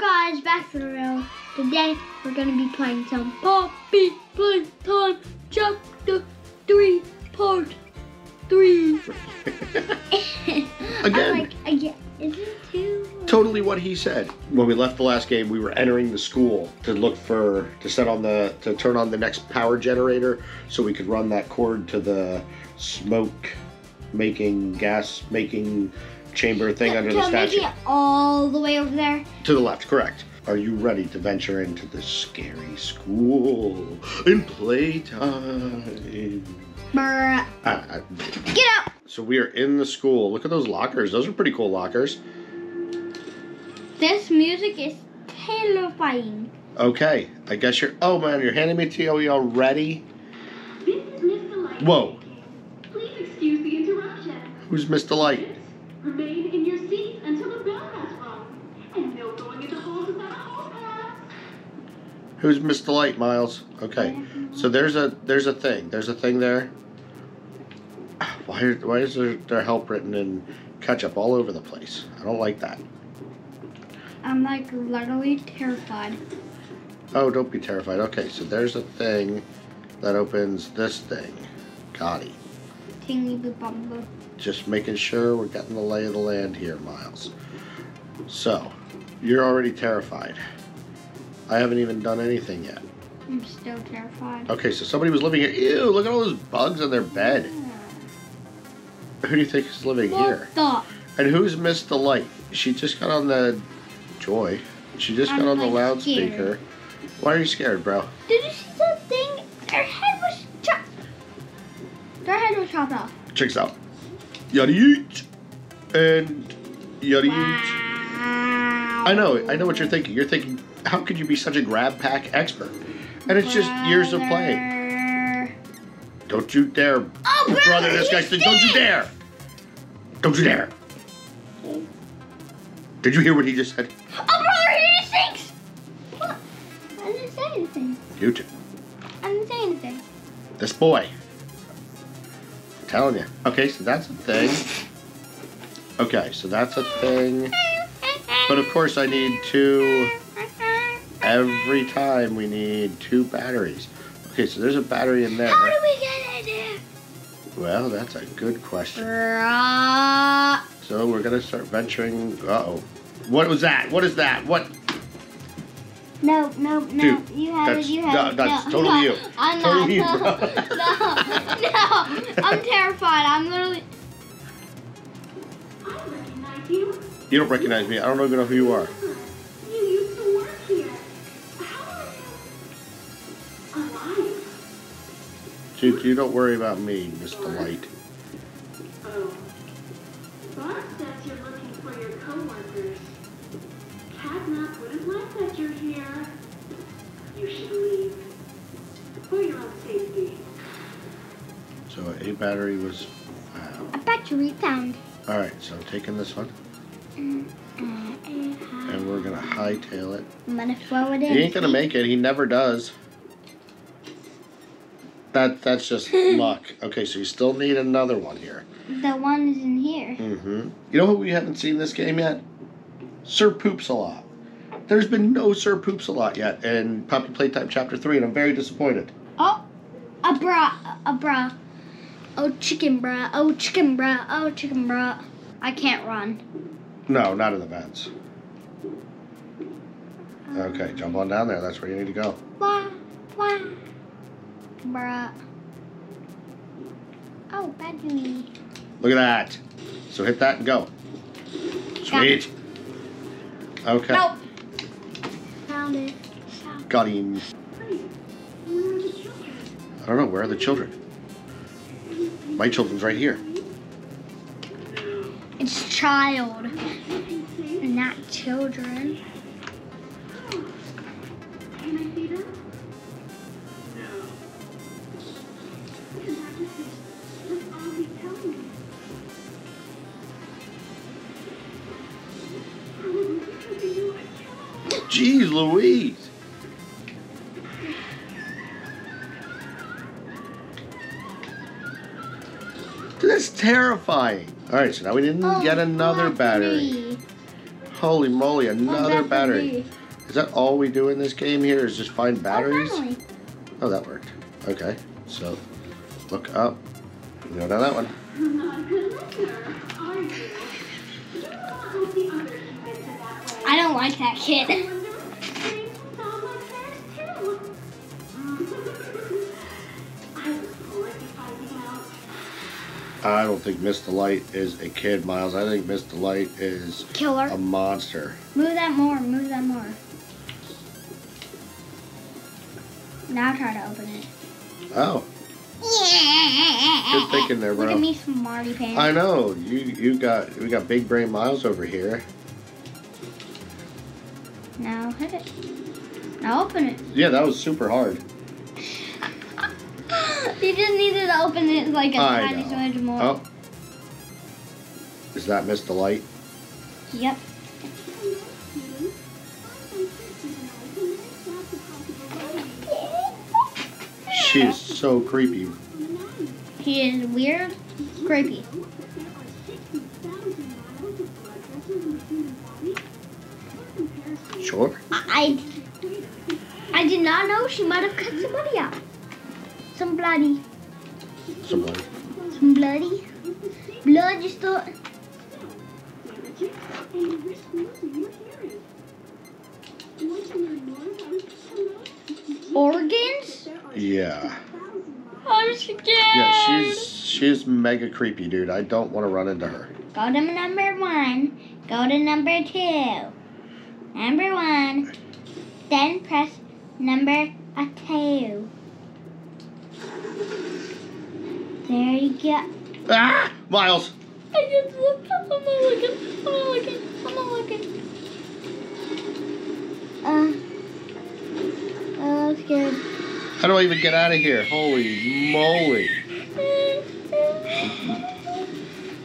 guys, back to the room. Today we're gonna be playing some Poppy Playtime Chapter 3 Part 3. Again. Again. Isn't too totally what he said. When we left the last game, we were entering the school to look for to turn on the next power generator so we could run that cord to the gas making chamber thing under the statue. Make it all the way over there? To the left, correct. Are you ready to venture into the scary school in playtime? Bruh. Get out! So we are in the school. Look at those lockers. Those are pretty cool lockers. This music is terrifying. Okay, I guess you're... Oh, man, you're handing me TOE already? This is Miss Delight. Whoa. Please excuse the interruption. Who's Miss Delight? Remain in your seats until the bell has rung, and no going into holes without a hole pass. Who's Miss Delight, Miles? Okay, so there's a thing. There's a thing there. Why is their help written in ketchup all over the place? I don't like that. I'm like literally terrified. Oh, don't be terrified. Okay, so there's a thing that opens this thing. Got it. Just making sure we're getting the lay of the land here, Miles. So, you're already terrified. I haven't even done anything yet. I'm still terrified. Okay, so somebody was living here. Ew, look at all those bugs on their bed. Yeah. Who do you think is living here? And who's Miss Delight? She just got on the... Joy. She just got on the loudspeaker. Scared. Why are you scared, bro? Did you see that thing? Their head was chopped. Their head was chopped off. Checks out. Yada yeet. And yada yeet. Wow. I know what you're thinking. You're thinking, how could you be such a grab pack expert? And it's just years of playing. Don't you dare. Oh, brother, this guy said, don't you dare. Don't you dare. Did you hear what he just said? Oh, brother, he just stinks! What? I didn't say anything. You too. I didn't say anything. This boy. I'm telling you. Okay, so that's a thing. Okay, so that's a thing. But of course I need two... Every time we need two batteries. Okay, so there's a battery in there. How do we get in there? Well, that's a good question. So we're gonna start venturing. Uh-oh. What was that? What is that? What? No, dude, you have it, you have it. That's totally you. I'm totally you, bro. No, I'm terrified. I'm literally... I don't recognize you. You don't recognize me. I don't even know who you are. You used to work here. How are you alive? Dude, you don't worry about me, Miss Delight. Oh. Bob says you're looking for your co-workers. Catnap wouldn't like that you're here. You should leave. For your own safety. So a battery was found. A battery found. Alright, so I'm taking this one. And we're going to hightail it. I'm going to throw it in. He ain't going to make it. He never does. That's just luck. Okay, so you still need another one here. The one is in here. Mm-hmm. You know who we haven't seen this game yet? Sir Poops-A-Lot. There's been no Sir Poops-A-Lot yet in Poppy Playtime Chapter 3, and I'm very disappointed. Oh, a bra. Oh, chicken bra. Oh, chicken bra. Oh, chicken bra. I can't run. No, not in the vents. Okay, jump on down there. That's where you need to go. Wah. Bruh. Oh, battery. Look at that. So hit that and go. Sweet. Okay. Nope. Found it. Got him. I don't know. Where are the children? My children's right here. It's child. And not children. Can I see them? Jeez Louise. That's terrifying. Alright, so now we didn't get another battery. Holy moly, another battery. Is that all we do in this game here is just find batteries? Oh, that worked. Okay, so look up. Go down that one. I don't like that kid. I don't think Miss Delight is a kid, Myles. I think Miss Delight is Killer. A monster. Move that more. Move that more. Now try to open it. Oh. Yeah. Good thinking there, bro. Look at me, smarty pants. I know. We got big brain Myles over here. Now hit it. Now open it. Yeah, that was super hard. You just needed to open it like a tiny smidge more. Oh. Is that Miss Delight? Yep. She is so creepy. He is weird, creepy. Sure. I did not know she might have cut somebody out. Some bloody. Some bloody. Some bloody. Blood just thought. Organs? Yeah. I'm scared. Yeah, she's mega creepy, dude. I don't want to run into her. Go to number one. Go to number two. Number one. Then press number two. There you go. Ah! Myles! I just looked up. I'm not looking. I'm not looking. I'm not looking. I'm scared. How do I even get out of here? Holy moly.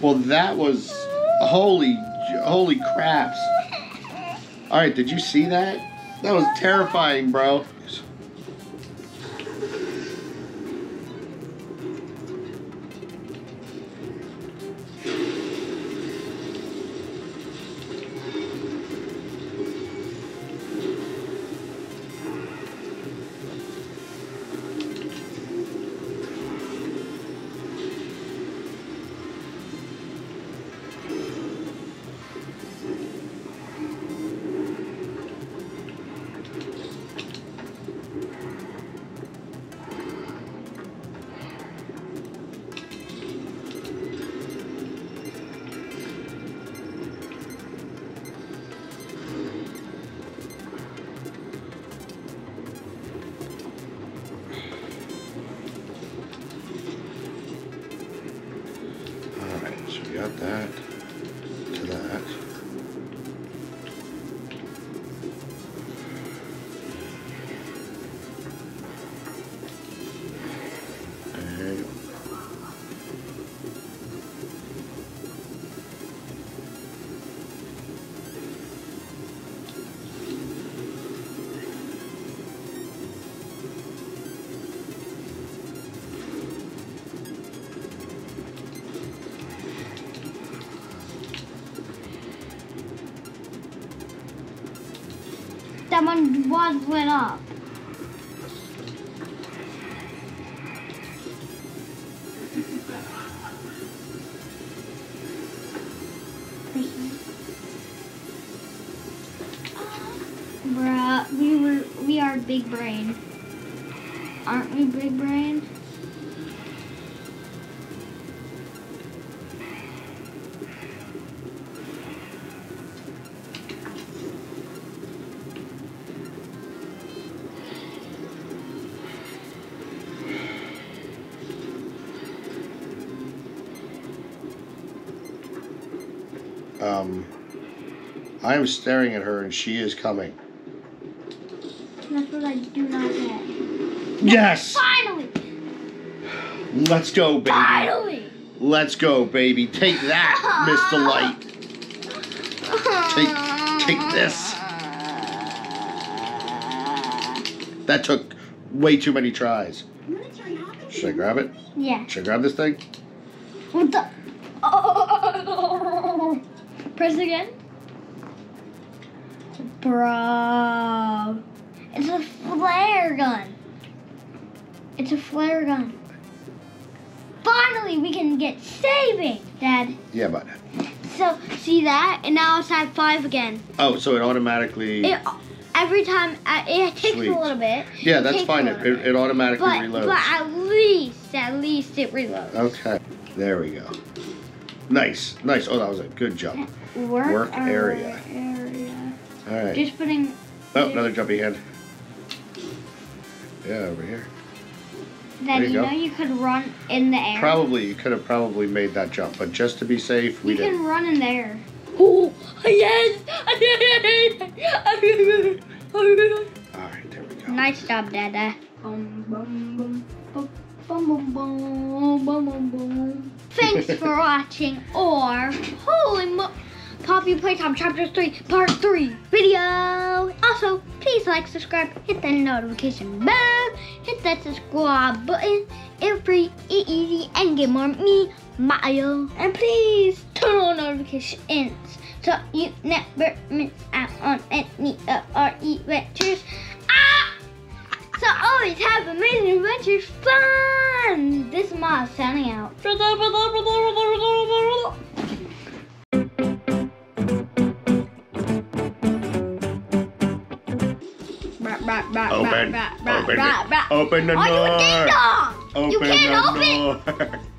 Well, that was... Holy craps. Alright, did you see that? That was terrifying, bro. Got that to that. There you go. That one was lit up. Bruh, we are big brain. Aren't we big brain? I am staring at her and she is coming. That's what I do not get. Yes! Finally! Let's go, baby. Finally! Let's go, baby. Take that, Miss Delight. Take this. That took way too many tries. Should I grab it? Yeah. Should I grab this thing? What the? Press again. Bro. It's a flare gun. It's a flare gun. Finally, we can get saving, Dad. Yeah, bud. So, see that? And now it's at 5 again. Oh, so it automatically... every time, it takes a little bit. Yeah, that's fine. It automatically reloads. But at least it reloads. Okay. There we go. Nice. Nice. Oh, that was a good jump. Work area. All right. Just putting... Oh, another jumpy hand. Yeah, over here. Then you know you could run in the air. Probably. You could have probably made that jump. But just to be safe, we didn't. You can run in the air. Oh, yes! I did it! All right, there we go. Nice job, Dada. Thanks for watching our Holy Poppy Playtime Chapter 3, Part 3 video. Also, please like, subscribe, hit that notification bell, hit that subscribe button. It's free, it's easy, and get more me, Myles. And please turn on notifications so you never miss out on any of our adventures. So always have amazing adventures, fun! This is Myles signing out. Open the door. Open the door.